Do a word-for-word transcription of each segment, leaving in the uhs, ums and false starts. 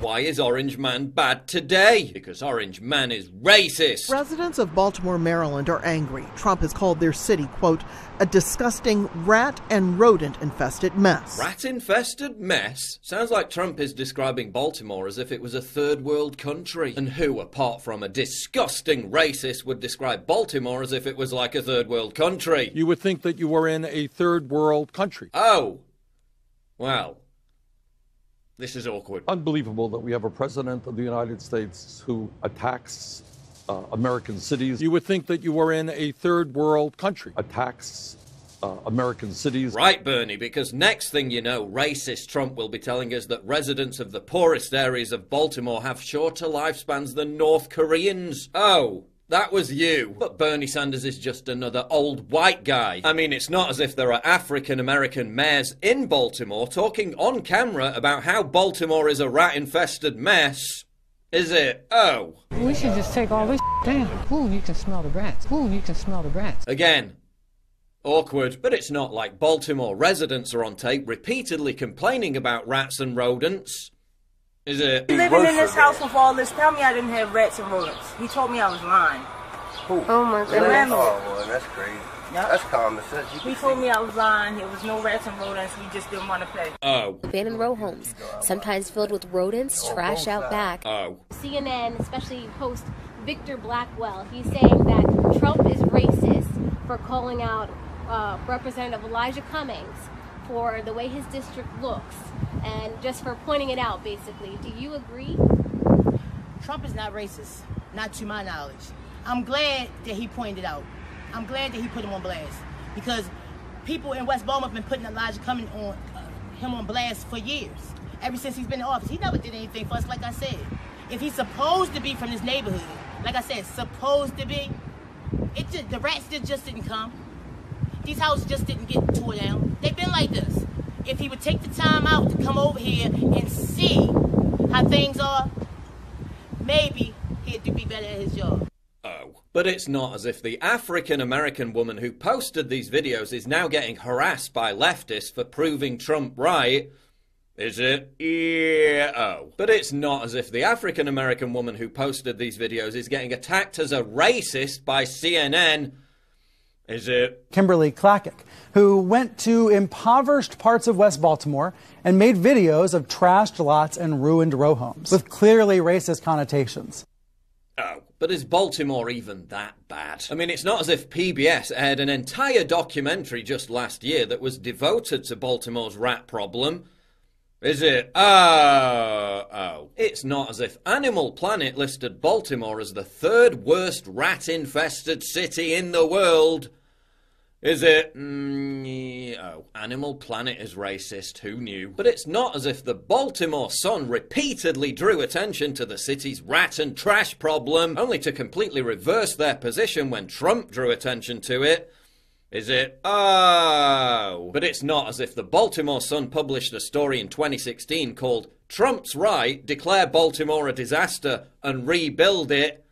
Why is Orange Man bad today? Because Orange Man is racist. Residents of Baltimore, Maryland are angry. Trump has called their city, quote, a disgusting rat and rodent infested mess. Rat infested mess? Sounds like Trump is describing Baltimore as if it was a third world country. And who, apart from a disgusting racist, would describe Baltimore as if it was like a third world country? You would think that you were in a third world country. Oh. Well. This is awkward. Unbelievable that we have a president of the United States who attacks uh, American cities. You would think that you were in a third world country. Attacks uh, American cities. Right, Bernie, because next thing you know, racist Trump will be telling us that residents of the poorest areas of Baltimore have shorter lifespans than North Koreans. Oh. That was you. But Bernie Sanders is just another old white guy. I mean, it's not as if there are African-American mayors in Baltimore talking on camera about how Baltimore is a rat-infested mess, is it? Oh. We should just take all this down. Ooh, you can smell the rats. Ooh, you can smell the rats. Again. Awkward, but it's not like Baltimore residents are on tape repeatedly complaining about rats and rodents. Is it? Living in this house with all this, tell me I didn't have rats and rodents. He told me I was lying. Who? Oh my goodness. Oh, well, that's crazy. Yep. That's common sense. He told me I was lying. There was no rats and rodents. We just didn't want to play. Oh. Abandoned row homes, sometimes filled with rodents, trash out back. Oh. C N N, especially host Victor Blackwell, he's saying that Trump is racist for calling out uh, Representative Elijah Cummings for the way his district looks. And just for pointing it out, basically. Do you agree? Trump is not racist, not to my knowledge. I'm glad that he pointed it out. I'm glad that he put him on blast, because people in West Baltimore have been putting Elijah Cummings on uh, him on blast for years. Ever since he's been in office, he never did anything for us. Like I said, if he's supposed to be from this neighborhood, like I said, supposed to be, it just, the rats just, just didn't come. These houses just didn't get tore down. They've been like this. If he would take the time out to come over here and see how things are, maybe he'd do be better at his job. Oh. But it's not as if the African-American woman who posted these videos is now getting harassed by leftists for proving Trump right. Is it? Yeah. Oh. But it's not as if the African-American woman who posted these videos is getting attacked as a racist by C N N. Is it? Kimberly Klacik, who went to impoverished parts of West Baltimore and made videos of trashed lots and ruined row homes with clearly racist connotations. Oh, but is Baltimore even that bad? I mean, it's not as if P B S aired an entire documentary just last year that was devoted to Baltimore's rat problem. Is it? Oh, oh. It's not as if Animal Planet listed Baltimore as the third worst rat-infested city in the world. Is it? Mm, oh, Animal Planet is racist, who knew? But it's not as if the Baltimore Sun repeatedly drew attention to the city's rat and trash problem, only to completely reverse their position when Trump drew attention to it. Is it? Oh. But it's not as if the Baltimore Sun published a story in twenty sixteen called Trump's Right, Declare Baltimore a Disaster and Rebuild It.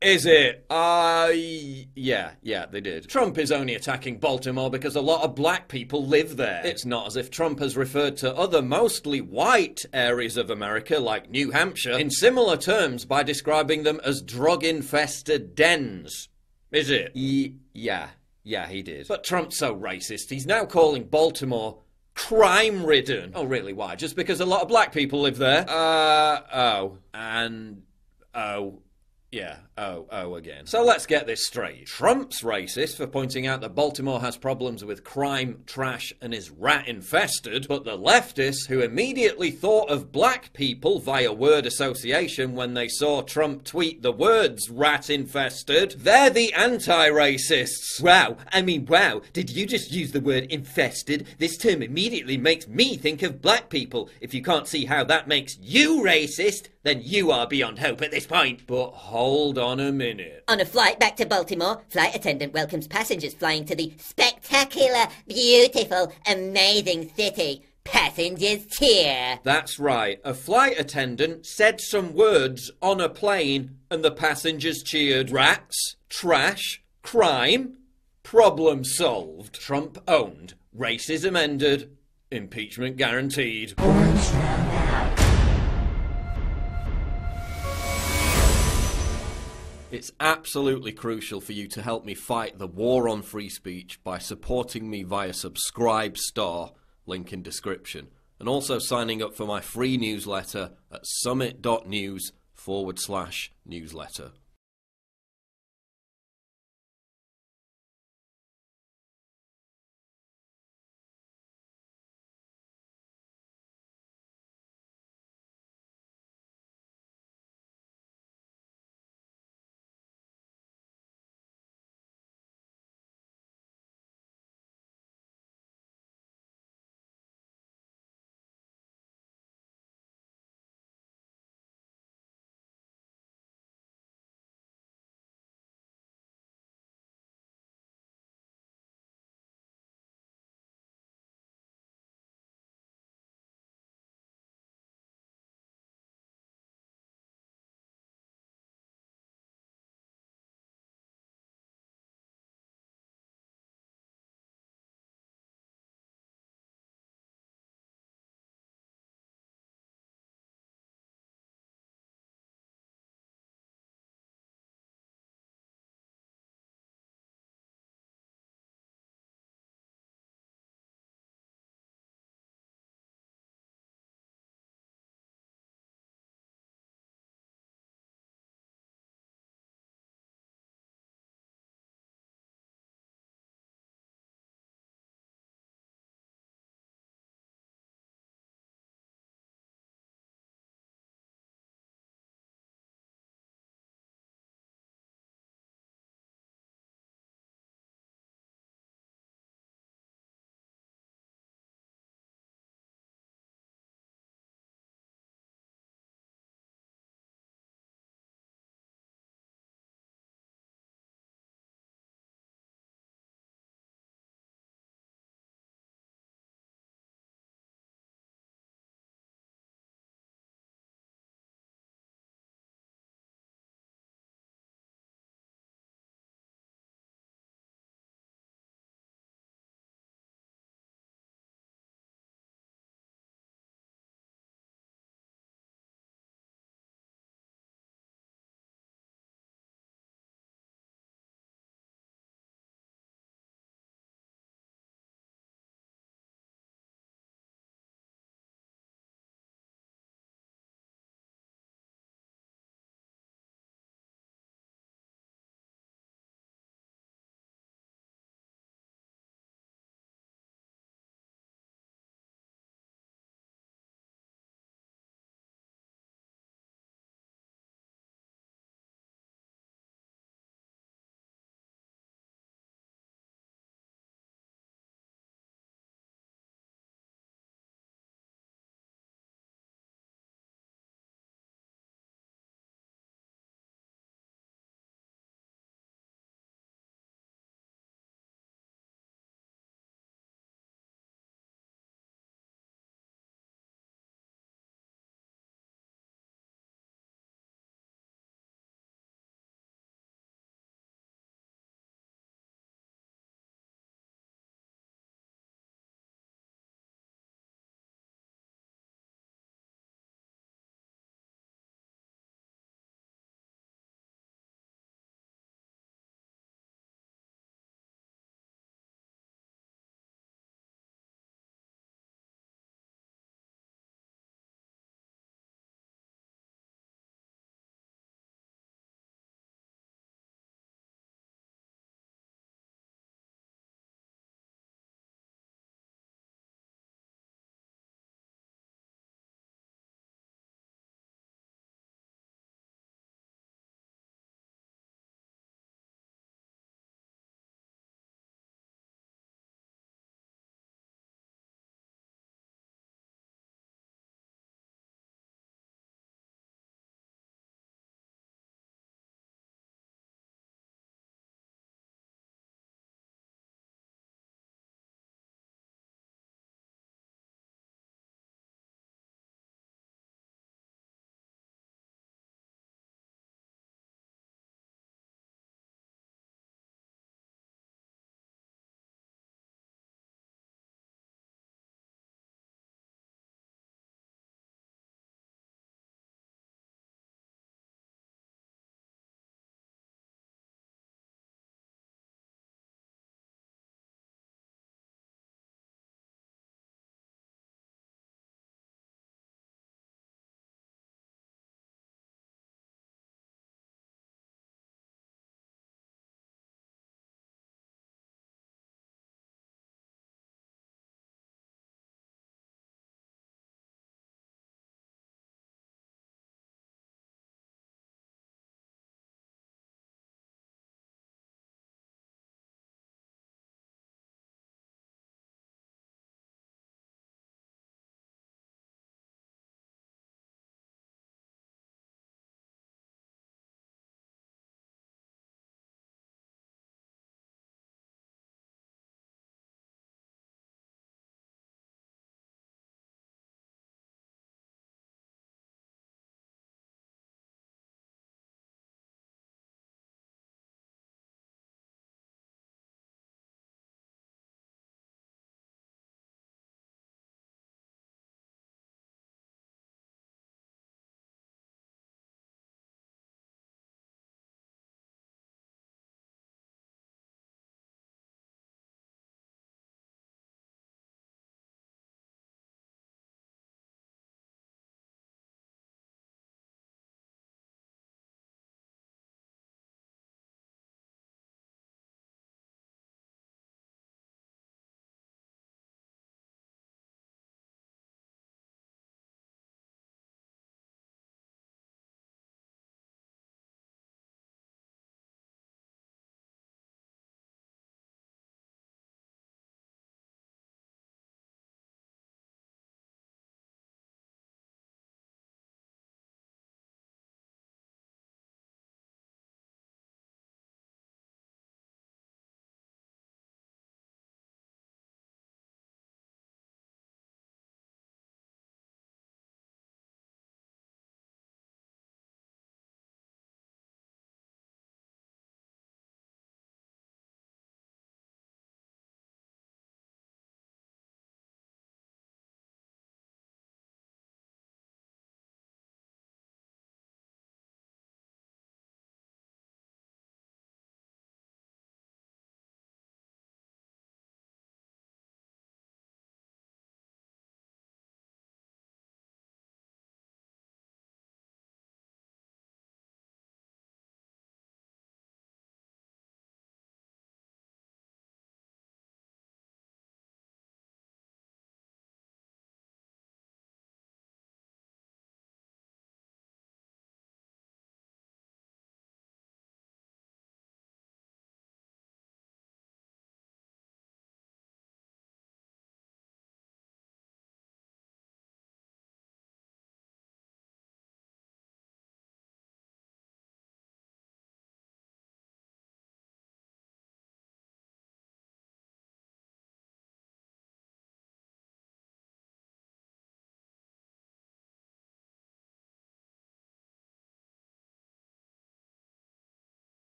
Is it? Uh, yeah, yeah, they did. Trump is only attacking Baltimore because a lot of black people live there. It's not as if Trump has referred to other mostly white areas of America, like New Hampshire, in similar terms by describing them as drug-infested dens. Is it? Y- yeah, yeah, he did. But Trump's so racist, he's now calling Baltimore crime-ridden. Oh, really, why? Just because a lot of black people live there? Uh, oh, and, oh. Yeah, oh, oh again. So let's get this straight. Trump's racist for pointing out that Baltimore has problems with crime, trash, and is rat-infested, but the leftists who immediately thought of black people via word association when they saw Trump tweet the words rat-infested, they're the anti-racists. Wow, I mean, wow, did you just use the word infested? This term immediately makes me think of black people. If you can't see how that makes you racist, then you are beyond hope at this point. But hold on a minute. On a flight back to Baltimore, flight attendant welcomes passengers flying to the spectacular, beautiful, amazing city. Passengers cheer. That's right. A flight attendant said some words on a plane and the passengers cheered. Rats, trash, crime, problem solved. Trump owned Racism ended, impeachment guaranteed. Orange Roundup. It's absolutely crucial for you to help me fight the war on free speech by supporting me via SubscribeStar, link in description, and also signing up for my free newsletter at summit dot news forward slash newsletter.